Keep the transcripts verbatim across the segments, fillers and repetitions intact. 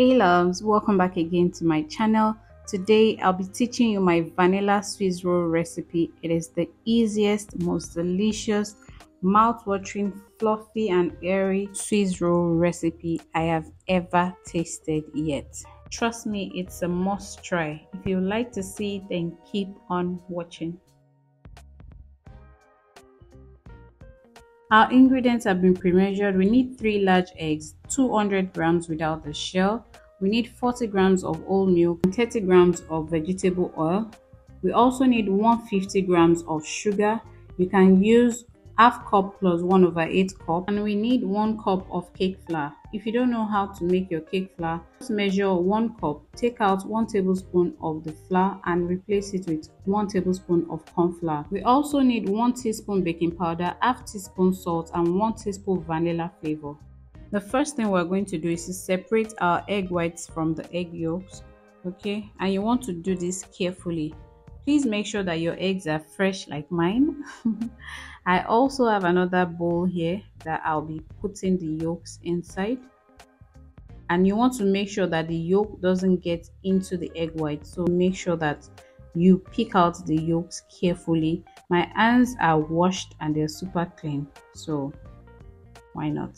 Hey loves, welcome back again to my channel. Today I'll be teaching you my vanilla Swiss roll recipe. It is the easiest, most delicious, mouth-watering, fluffy and airy Swiss roll recipe I have ever tasted yet. Trust me, it's a must try. If you like to see it, then keep on watching. Our ingredients have been pre-measured. We need three large eggs, two hundred grams without the shell. We need forty grams of oat milk and thirty grams of vegetable oil. We also need one hundred fifty grams of sugar. You can use half cup plus one over eight cup, and we need one cup of cake flour. If you don't know how to make your cake flour, just measure one cup. Take out one tablespoon of the flour and replace it with one tablespoon of corn flour. We also need one teaspoon baking powder, half teaspoon salt and one teaspoon vanilla flavor. The first thing we're going to do is to separate our egg whites from the egg yolks, okay? And you want to do this carefully. Please make sure that your eggs are fresh like mine. I also have another bowl here that I'll be putting the yolks inside. And you want to make sure that the yolk doesn't get into the egg white. So make sure that you pick out the yolks carefully. My hands are washed and they're super clean, so why not?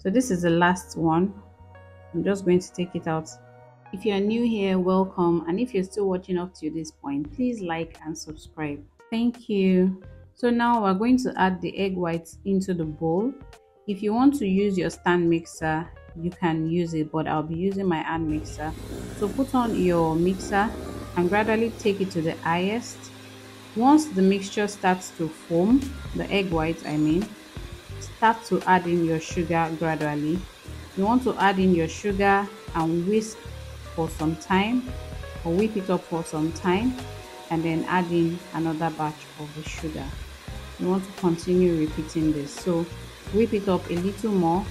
So this is the last one. I'm just going to take it out. If you are new here, welcome. And if you're still watching up to this point, please like and subscribe. Thank you. So now we're going to add the egg whites into the bowl. If you want to use your stand mixer, you can use it, but I'll be using my hand mixer. So put on your mixer and gradually take it to the highest. Once the mixture starts to foam, the egg whites, I mean, start to add in your sugar gradually. You want to add in your sugar and whisk for some time, or whip it up for some time, and then add in another batch of the sugar. You want to continue repeating this. So whip it up a little more,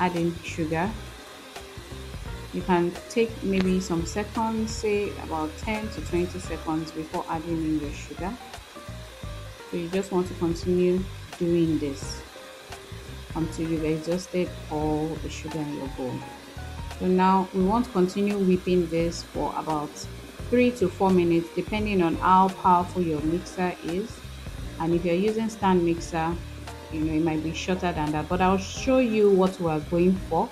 add in sugar. You can take maybe some seconds, say about ten to twenty seconds before adding in your sugar. So you just want to continue doing this until you've exhausted all the sugar in your bowl. So now we want to continue whipping this for about three to four minutes, depending on how powerful your mixer is. And if you're using stand mixer, you know, it might be shorter than that, but I'll show you what we are going for.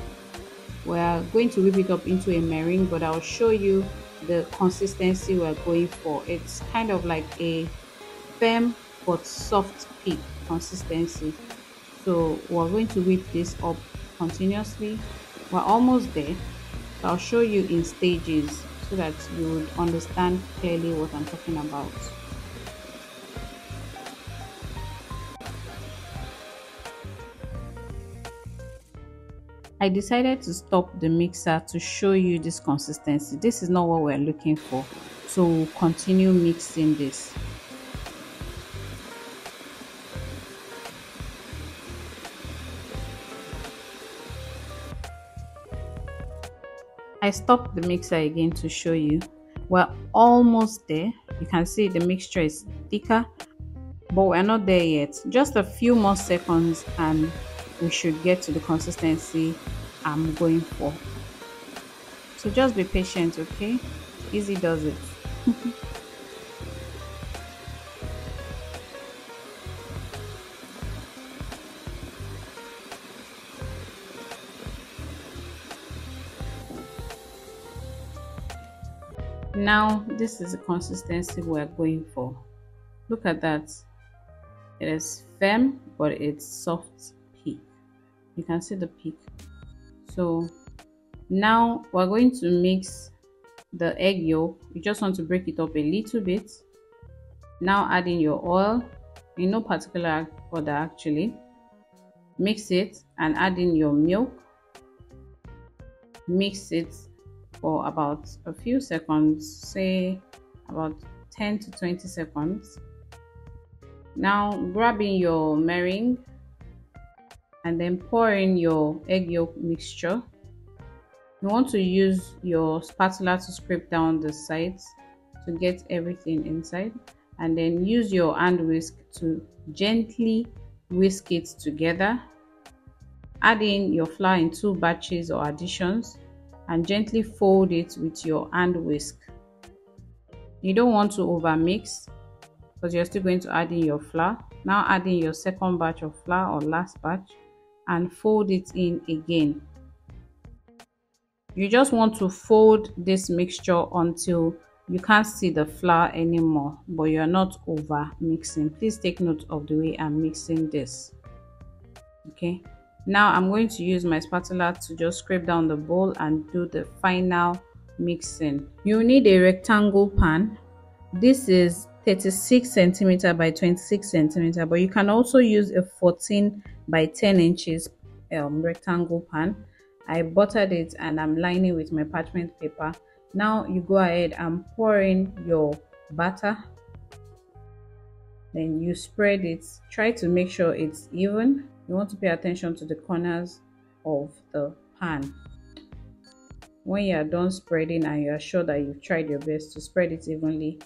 We are going to whip it up into a meringue, but I'll show you the consistency we are going for. It's kind of like a firm but soft peak consistency. So we're going to whip this up continuously. We're almost there, so I'll show you in stages so that you would understand clearly what I'm talking about. I decided to stop the mixer to show you this consistency. This is not what we're looking for, so we'll continue mixing this. I stopped the mixer again to show you. We're almost there. You can see the mixture is thicker, but we're not there yet. Just a few more seconds and we should get to the consistency I'm going for. So just be patient, okay? Easy does it. Now this is the consistency we're going for. Look at that. It is firm, but it's soft peak. You can see the peak. So now we're going to mix the egg yolk. You just want to break it up a little bit. Now add in your oil, in no particular order actually. Mix it and add in your milk. Mix it for about a few seconds, say about ten to twenty seconds. Now grabbing your meringue and then pour in your egg yolk mixture. You want to use your spatula to scrape down the sides to get everything inside, and then use your hand whisk to gently whisk it together. Add in your flour in two batches or additions. and gently fold it with your hand whisk. You don't want to over mix because you're still going to add in your flour. Now add in your second batch of flour or last batch and fold it in again. You just want to fold this mixture until you can't see the flour anymore, but you're not over mixing. Please take note of the way I'm mixing this. Okay, now I'm going to use my spatula to just scrape down the bowl and do the final mixing. You need a rectangle pan. This is thirty-six centimeter by twenty-six centimeter, but you can also use a fourteen by ten inches um, rectangle pan. I buttered it and I'm lining with my parchment paper. Now you go ahead and pour in your batter, then you spread it. Try to make sure it's even. You want to pay attention to the corners of the pan. When you are done spreading and you are sure that you've tried your best to spread it evenly,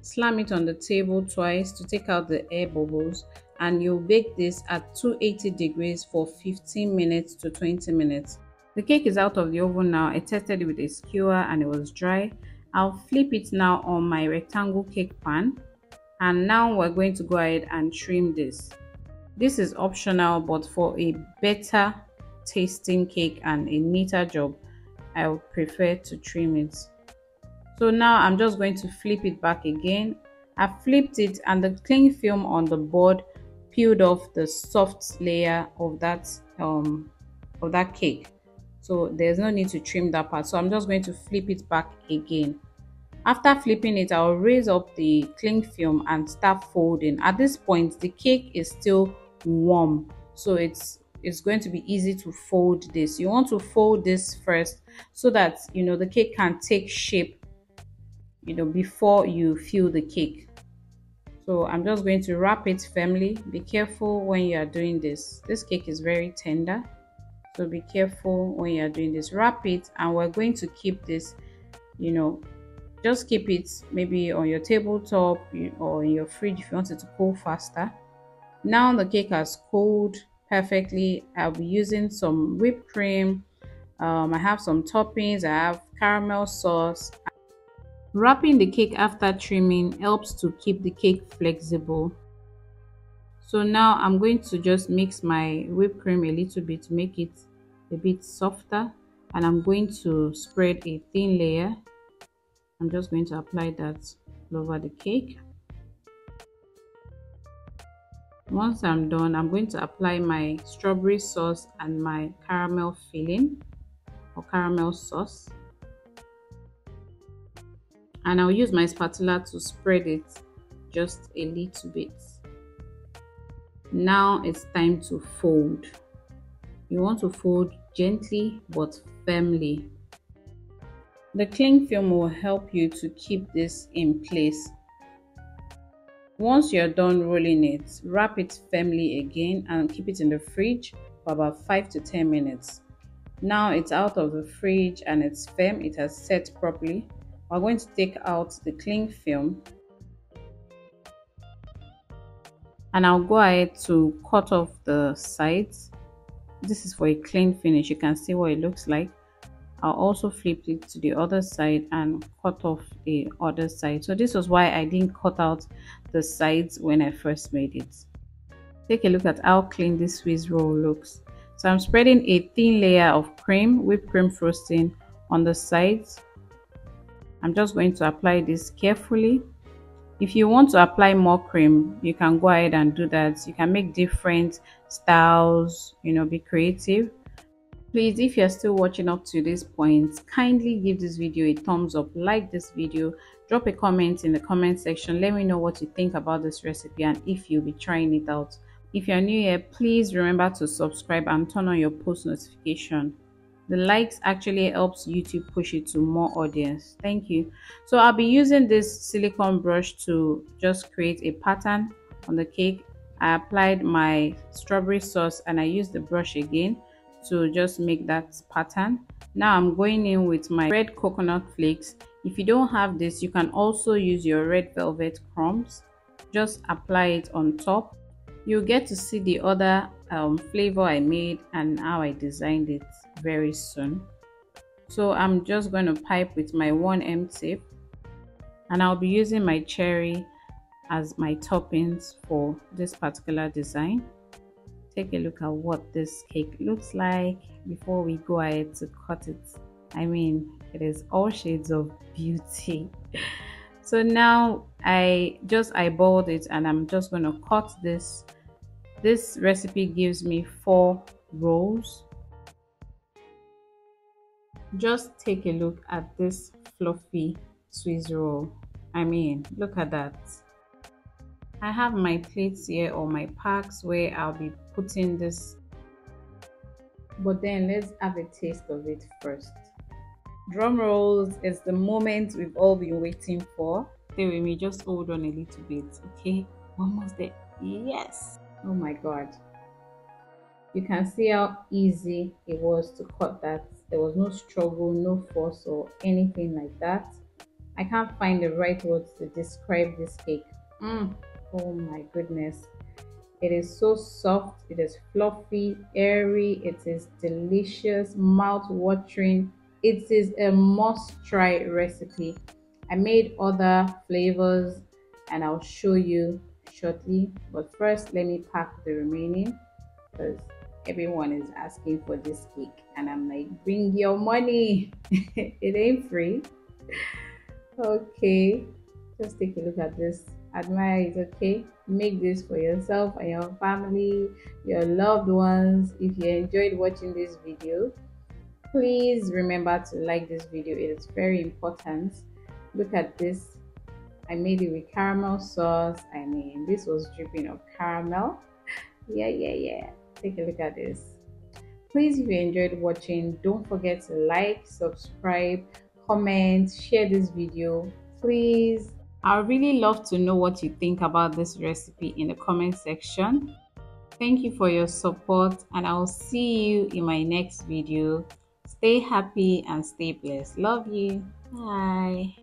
slam it on the table twice to take out the air bubbles, and you'll bake this at two eighty degrees for fifteen minutes to twenty minutes. The cake is out of the oven now. I tested it with a skewer and it was dry. I'll flip it now on my rectangle cake pan, and now we're going to go ahead and trim this. This is optional, but for a better tasting cake and a neater job, I would prefer to trim it. So now I'm just going to flip it back again. I flipped it and the cling film on the board peeled off the soft layer of that um of that cake, so there's no need to trim that part. So I'm just going to flip it back again. After flipping it, I'll raise up the cling film and start folding. At this point the cake is still warm, so it's it's going to be easy to fold this. You want to fold this first so that you know the cake can take shape, you know, before you fill the cake. So I'm just going to wrap it firmly. Be careful when you are doing this. This cake is very tender, so be careful when you are doing this. Wrap it, and we're going to keep this, you know, just keep it maybe on your tabletop or in your fridge if you want it to cool faster. Now the cake has cooled perfectly. I'll be using some whipped cream. um, I have some toppings. I have caramel sauce. Wrapping the cake after trimming helps to keep the cake flexible. So now I'm going to just mix my whipped cream a little bit to make it a bit softer, and I'm going to spread a thin layer. I'm just going to apply that all over the cake. Once I'm done, I'm going to apply my strawberry sauce and my caramel filling or caramel sauce, and I'll use my spatula to spread it just a little bit. Now it's time to fold. You want to fold gently but firmly. The cling film will help you to keep this in place. Once you're done rolling it, wrap it firmly again and keep it in the fridge for about five to ten minutes. Now it's out of the fridge and it's firm. It has set properly. We're going to take out the cling film, and I'll go ahead to cut off the sides. This is for a clean finish. You can see what it looks like. I'll also flip it to the other side and cut off the other side. So this was why I didn't cut out the sides when I first made it. Take a look at how clean this Swiss roll looks. So I'm spreading a thin layer of cream, whipped cream frosting on the sides. I'm just going to apply this carefully. If you want to apply more cream, you can go ahead and do that. You can make different styles, you know, be creative. Please, if you're still watching up to this point, kindly give this video a thumbs up, like this video, drop a comment in the comment section. Let me know what you think about this recipe and if you'll be trying it out. If you're new here, please remember to subscribe and turn on your post notification. The likes actually helps YouTube push it to more audience. Thank you. So I'll be using this silicone brush to just create a pattern on the cake. I applied my strawberry sauce and I used the brush again to just make that pattern. Now I'm going in with my red coconut flakes. If you don't have this, you can also use your red velvet crumbs. Just apply it on top. You'll get to see the other um, flavor I made and how I designed it very soon. So I'm just going to pipe with my one millimeter tip, and I'll be using my cherry as my toppings for this particular design. Take a look at what this cake looks like before we go ahead to cut it. I mean, it is all shades of beauty. So now I just eyeballed it, and I'm just going to cut this. This recipe gives me four rolls. Just take a look at this fluffy Swiss roll. I mean, look at that. I have my plates here, or my packs, where I'll be putting this, but then let's have a taste of it first. Drum rolls is the moment we've all been waiting for. Stay with me, just hold on a little bit, okay? Almost there. Yes! Oh my god. You can see how easy it was to cut that. There was no struggle, no force, or anything like that. I can't find the right words to describe this cake. Mm. Oh my goodness, it is so soft, it is fluffy, airy, it is delicious, mouth-watering. It is a must-try recipe. I made other flavors and I'll show you shortly, but first let me pack the remaining, because everyone is asking for this cake and I'm like, bring your money. It ain't free. Okay, just take a look at this. Admire it, okay? Make this for yourself and your family, your loved ones. If you enjoyed watching this video, please remember to like this video. It is very important. Look at this. I made it with caramel sauce. I mean, this was dripping of caramel. Yeah, yeah, yeah. Take a look at this. Please, if you enjoyed watching, don't forget to like, subscribe, comment, share this video, please. I really love to know what you think about this recipe in the comment section. Thank you for your support, and I'll see you in my next video. Stay happy and stay blessed. Love you. Bye.